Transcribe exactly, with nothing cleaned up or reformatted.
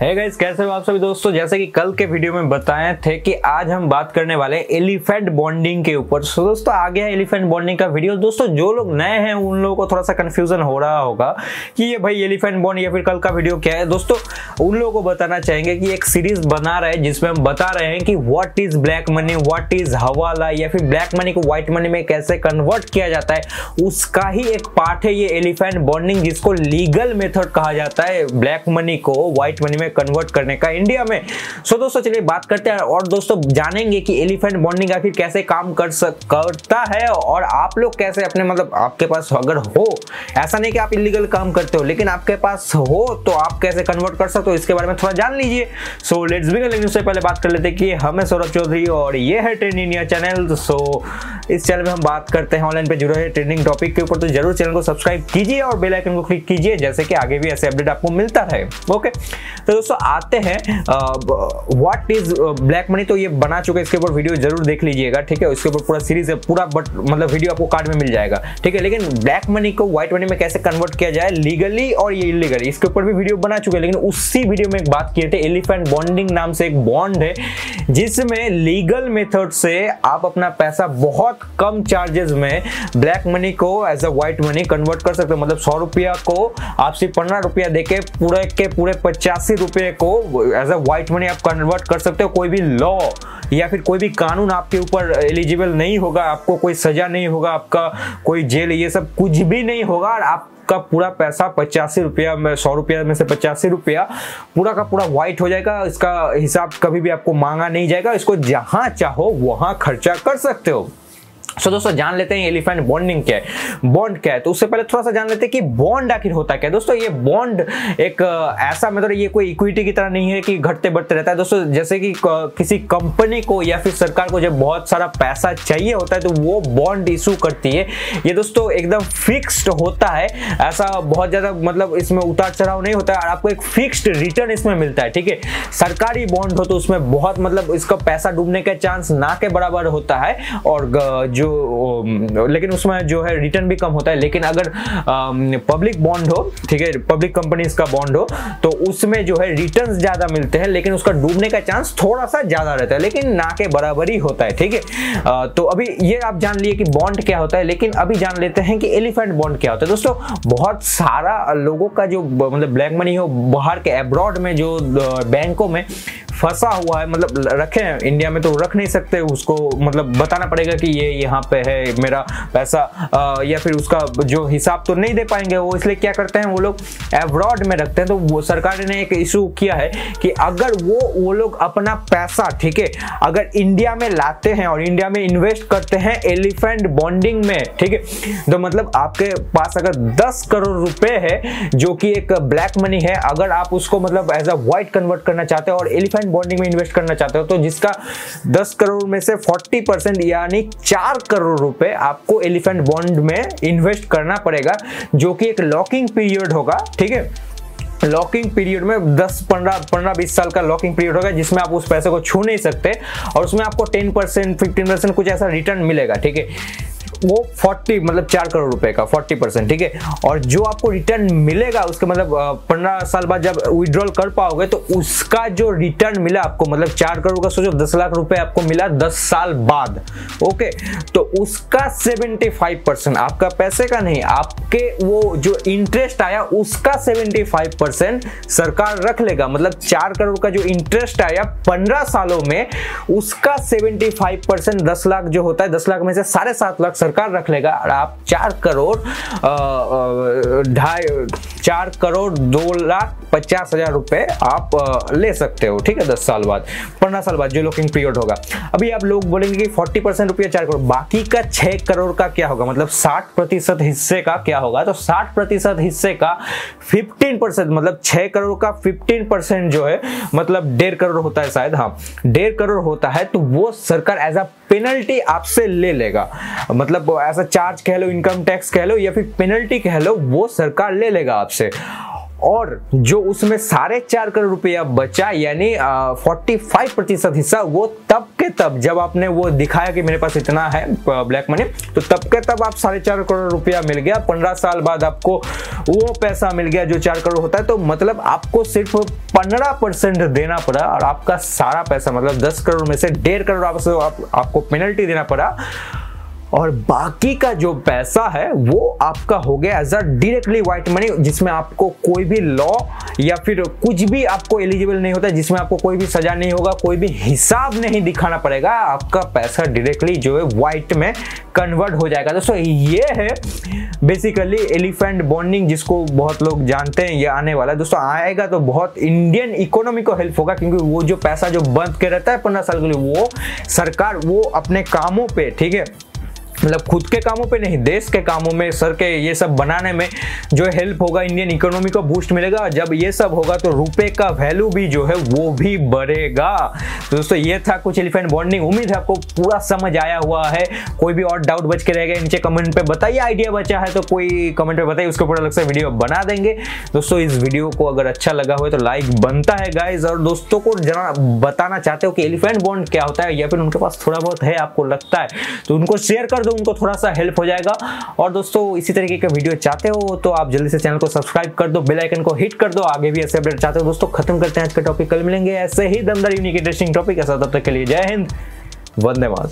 Hey guys, कैसे हो आप सभी दोस्तों। जैसे कि कल के वीडियो में बताए थे कि आज हम बात करने वाले एलिफेंट बॉन्डिंग के ऊपर। सो दोस्तों आ गया एलिफेंट बॉन्डिंग का वीडियो। दोस्तों जो लोग नए हैं उन लोगों को थोड़ा सा कंफ्यूजन हो रहा होगा कि ये भाई एलिफेंट बॉन्ड या फिर कल का वीडियो क्या है। दोस्तों उन लोगों को बताना चाहेंगे कि एक सीरीज बना रहे हैं जिसमें हम बता रहे हैं कि what is black money, what is हवाला या फिर ब्लैक मनी को व्हाइट मनी में कैसे कन्वर्ट किया जाता है, उसका ही एक पार्ट है ये एलिफेंट बॉन्डिंग, जिसको लीगल मेथड कहा जाता है ब्लैक मनी को व्हाइट मनी कन्वर्ट करने का इंडिया में। सो दोस्तों चलिए बात करते हैं और दोस्तों जानेंगे कि एलिफेंट बॉन्डिंग आखिर कैसे काम कर सकता है और आप लोग कैसे अपने मतलब आपके पास अगर हो, ऐसा नहीं कि आप इलीगल काम करते हो, लेकिन आपके पास हो तो आप कैसे कन्वर्ट कर सकते हो, इसके बारे में थोड़ा जान लीजिए। सो लेट्स बिगिन, लेकिन उससे पहले बात कर लेते हैं कि हमें सौरभ चौधरी और ये है ट्रेनिंग इंडिया चैनल। सो इस चैनल में हम बात करते हैं ऑनलाइन पे जुड़े हुए ट्रेनिंग टॉपिक के ऊपर, तो जरूर चैनल को सब्सक्राइब कीजिए और बेल आइकन को क्लिक कीजिए, जैसे कि आगे भी ऐसे अपडेट आपको मिलता रहे। ओके तो दोस्तों आते हैं व्हाट इज ब्लैक मनी। तो ये बना चुके, इसके ऊपर वीडियो जरूर देख लीजिएगा, ठीक है। इसके ऊपर पूरा सीरीज है, पूरा बट मतलब वीडियो आपको कार्ड में मिल जाएगा, ठीक है। लेकिन ब्लैक मनी को व्हाइट मनी में कैसे कन्वर्ट किया जाए लीगली और ये इलीगली, इसके ऊपर भी वीडियो बना चुके हैं। लेकिन उसी वीडियो में एक बात किए थे, एलिफेंट बॉन्डिंग नाम से एक बॉन्ड है जिसमें लीगल मेथड से आप अपना पैसा बहुत कम चार्जेस में ब्लैक मनी को as a white money convert कर सकते हो। मतलब सौ रुपया को आप सिर्फ पंद्रह रुपया देके पूरे के पूरे पचासी रुपए को एज अ व्हाइट मनी आप कन्वर्ट कर सकते हो। कोई भी लॉ या फिर कोई भी कानून आपके ऊपर एलिजिबल नहीं होगा, आपको कोई सजा नहीं होगा, आपका कोई जेल ये सब कुछ भी नहीं होगा और आप का पूरा पैसा पचासी रुपया में, सौ रुपया में से पचासी रुपया पूरा का पूरा व्हाइट हो जाएगा। इसका हिसाब कभी भी आपको मांगा नहीं जाएगा, इसको जहां चाहो वहां खर्चा कर सकते हो। सो दोस्तों जान लेते हैं एलिफेंट बॉन्डिंग क्या है, बॉन्ड क्या है। तो उससे पहले थोड़ा सा जान लेते हैं कि बॉन्ड आखिर होता क्या है। दोस्तों ये बॉन्ड एक ऐसा मतलब ये कोई इक्विटी की तरह नहीं है कि घटते बढ़ते रहता है। दोस्तों जैसे कि किसी कंपनी को या फिर सरकार को जब बहुत सारा पैसा चाहिए होता है तो वो बॉन्ड इशू करती है। ये दोस्तों एकदम फिक्स्ड होता है, ऐसा बहुत ज़्यादा मतलब इसमें उतार चढ़ाव नहीं होता है और आपको एक फिक्स्ड रिटर्न इसमें मिलता है, ठीक है। सरकारी बॉन्ड हो तो उसमें बहुत मतलब इसका पैसा डूबने का चांस ना के बराबर होता है और जो तो, लेकिन उसमें जो है रिटर्न भी कम होता है। लेकिन अगर पब्लिक बॉन्ड हो, ठीक है, पब्लिक कंपनीज का बॉन्ड हो तो उसमें जो है रिटर्न्स ज्यादा मिलते हैं, लेकिन उसका डूबने का चांस थोड़ा सा ज्यादा रहता है, लेकिन ना के बराबर ही होता है, ठीक है। तो अभी ये आप जान लिए कि बॉन्ड क्या होता है, लेकिन अभी जान लेते हैं कि एलिफेंट बॉन्ड क्या होता है। दोस्तों बहुत सारा लोगों का जो मतलब ब्लैक मनी हो बाहर के एब्रॉड में जो बैंकों में फंसा हुआ है, मतलब रखे हैं, इंडिया में तो रख नहीं सकते, उसको मतलब बताना पड़ेगा कि ये यहाँ पे है मेरा पैसा आ, या फिर उसका जो हिसाब तो नहीं दे पाएंगे वो, इसलिए क्या करते हैं वो लोग एब्रॉड में रखते हैं। तो वो सरकार ने एक इशू किया है कि अगर वो वो लोग अपना पैसा, ठीक है, अगर इंडिया में लाते हैं और इंडिया में इन्वेस्ट करते हैं एलिफेंट बॉन्डिंग में, ठीक है, तो मतलब आपके पास अगर दस करोड़ रुपए है जो कि एक ब्लैक मनी है, अगर आप उसको मतलब एज अ व्हाइट कन्वर्ट करना चाहते हो और एलिफेंट बॉन्डिंग में इन्वेस्ट करना चाहते हो तो जिसका दस करोड़ में से चालीस परसेंट यानी चार करोड़ रुपए आपको एलिफेंट बॉन्ड में इन्वेस्ट करना पड़ेगा, जो कि एक लॉकिंग पीरियड होगा, ठीक है। लॉकिंग पीरियड में दस पंद्रह पंद्रह बीस साल का लॉकिंग पीरियड होगा जिसमें आप उस पैसे को छू नहीं सकते और उसमें आपको टेन परसेंट फिफ्टीन परसेंट कुछ ऐसा रिटर्न मिलेगा, ठीक है। वो चालीस मतलब चार करोड़ रुपए का चालीस परसेंट, ठीक है। और जो आपको रिटर्न मिलेगा उसके मतलब पंद्रह साल बाद जब विड्रॉल कर पाओगे तो उसका जो रिटर्न मिला आपको मतलब चार करोड़ का सोचो दस लाख रुपए आपको मिला दस साल बाद, ओके, तो उसका पचहत्तर परसेंट आपका पैसे का नहीं, आपके वो जो इंटरेस्ट आया उसका पचहत्तर परसेंट सरकार रख लेगा। मतलब चार करोड़ का जो इंटरेस्ट आया पंद्रह सालों में उसका पचहत्तर परसेंट दस लाख जो होता है दस लाख में से साढ़े सात लाख सरकार रख लेगा और आप चार करोड़ ढाई चार करोड़ दो लाख पचास हजार रुपए आप ले सकते हो, ठीक है, दस साल बाद पंद्रह साल बाद जो लॉकिंग पीरियड होगा। अभी आप लोग बोलेंगे कि फोर्टी परसेंट रुपया चार करोड़, बाकी का छह करोड़ का क्या होगा, मतलब साठ प्रतिशत हिस्से का क्या होगा। तो साठ प्रतिशत हिस्से का फिफ्टीन परसेंट मतलब छह करोड़ का फिफ्टीन परसेंट जो है मतलब डेढ़ करोड़ होता है शायद, हाँ डेढ़ करोड़ होता है, तो वो सरकार एज अ पेनल्टी आपसे ले लेगा। मतलब ऐसा चार्ज कह लो, इनकम टैक्स कह लो या फिर पेनल्टी कह लो, वो सरकार ले लेगा आपसे। और जो उसमें साढ़े चार करोड़ रुपया बचा यानी पैंतालीस प्रतिशत हिस्सा वो तब के तब जब आपने वो दिखाया कि मेरे पास इतना है ब्लैक मनी, तो तब के तब आप साढ़े चार करोड़ रुपया मिल गया। पंद्रह साल बाद आपको वो पैसा मिल गया जो चार करोड़ होता है। तो मतलब आपको सिर्फ पंद्रह परसेंट देना पड़ा और आपका सारा पैसा मतलब दस करोड़ में से डेढ़ करोड़ आप, आप, आपको पेनल्टी देना पड़ा और बाकी का जो पैसा है वो आपका हो गया as a directly white money, जिसमें आपको कोई भी लॉ या फिर कुछ भी आपको एलिजिबल नहीं होता, जिसमें आपको कोई भी सजा नहीं होगा, कोई भी हिसाब नहीं दिखाना पड़ेगा, आपका पैसा डायरेक्टली जो है व्हाइट में कन्वर्ट हो जाएगा। दोस्तों ये है बेसिकली एलिफेंट बॉन्डिंग, जिसको बहुत लोग जानते हैं। ये आने वाला है दोस्तों, आएगा तो बहुत इंडियन इकोनॉमी को हेल्प होगा, क्योंकि वो जो पैसा जो बंद के रहता है पंद्रह साल के लिए, वो सरकार वो अपने कामों पे, ठीक है, मतलब खुद के कामों पे नहीं, देश के कामों में सर के ये सब बनाने में जो हेल्प होगा, इंडियन इकोनॉमी को बूस्ट मिलेगा। और जब ये सब होगा तो रुपए का वैल्यू भी जो है वो भी बढ़ेगा। तो दोस्तों ये था कुछ एलिफेंट बॉन्डिंग। उम्मीद है आपको पूरा समझ आया हुआ है। कोई भी और डाउट बच के रहेगा नीचे कमेंट पे बताइए, आइडिया बचा है तो कोई कमेंट पे बताइए, उसके ऊपर अलग से वीडियो बना देंगे। दोस्तों इस वीडियो को अगर अच्छा लगा हो तो लाइक बनता है गाइज, और दोस्तों को जरा बताना चाहते हो कि एलिफेंट बॉन्ड क्या होता है या फिर उनके पास थोड़ा बहुत है आपको लगता है तो उनको शेयर कर दो, उनको थोड़ा सा हेल्प हो जाएगा। और दोस्तों इसी तरीके के वीडियो चाहते हो तो आप जल्दी से चैनल को सब्सक्राइब कर दो, बेल आइकन को हिट कर दो, आगे भी ऐसे अपडेट चाहते हो। दोस्तों खत्म करते हैं आज का टॉपिक, कल मिलेंगे ऐसे ही दमदार यूनिक इंटरेस्टिंग टॉपिक के साथ। तब तक के लिए जय हिंद, वंदे मातरम।